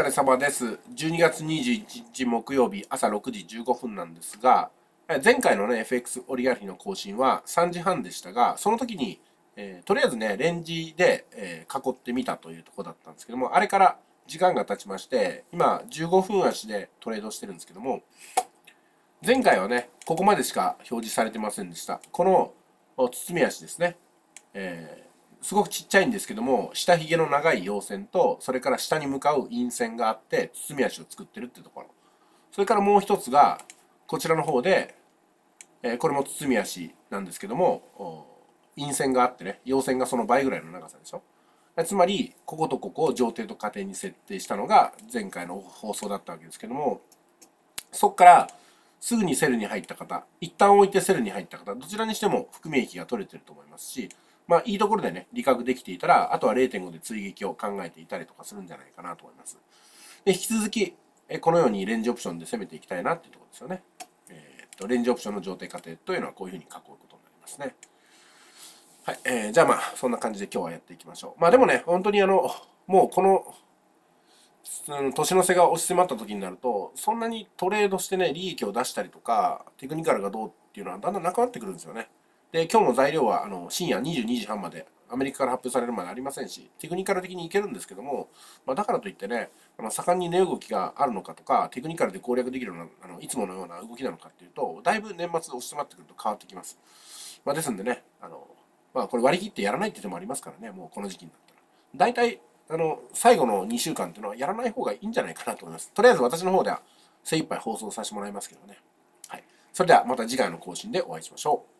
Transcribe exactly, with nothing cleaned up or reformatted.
疲れ様です。じゅうにがつにじゅういちにち木曜日朝ろくじじゅうごふんなんですが、前回のね、エフエックス オリガルヒの更新はさんじはんでしたが、その時に、えー、とりあえずね、レンジで、えー、囲ってみたというところだったんですけども、あれから時間が経ちまして、今じゅうごふん足でトレードしてるんですけども、前回はね、ここまでしか表示されてませんでした。この包み足ですね。えーすごくちっちゃいんですけども、下ひげの長い陽線と、それから下に向かう陰線があって、包み足を作ってるっていうところ。それからもう一つが、こちらの方で、えー、これも包み足なんですけども、陰線があってね、陽線がその倍ぐらいの長さでしょ。つまり、こことここを上底と下底に設定したのが前回の放送だったわけですけども、そこからすぐにセルに入った方、一旦置いてセルに入った方、どちらにしても含み益が取れてると思いますし、まあ、いいところでね、利確できていたら、あとは れいてんご で追撃を考えていたりとかするんじゃないかなと思います。で、引き続き、このようにレンジオプションで攻めていきたいなっていうところですよね。えー、っと、レンジオプションの上底過程というのはこういうふうに囲うことになりますね。はい。えー、じゃあまあ、そんな感じで今日はやっていきましょう。まあでもね、本当にあの、もうこの、年の瀬が押し迫った時になると、そんなにトレードしてね、利益を出したりとか、テクニカルがどうっていうのはだんだんなくなってくるんですよね。で、今日も材料はあの深夜にじゅうにじはんまで、アメリカから発表されるまでありませんし、テクニカル的にいけるんですけども、まあ、だからといってね、あの盛んに値動きがあるのかとか、テクニカルで攻略できるような、あのいつものような動きなのかっていうと、だいぶ年末押し詰まってくると変わってきます。まあ、ですんでね、あのまあ、これ割り切ってやらないって手もありますからね、もうこの時期になったら。大体、あの最後のにしゅうかんっていうのはやらない方がいいんじゃないかなと思います。とりあえず私の方では精一杯放送させてもらいますけどね。はい。それではまた次回の更新でお会いしましょう。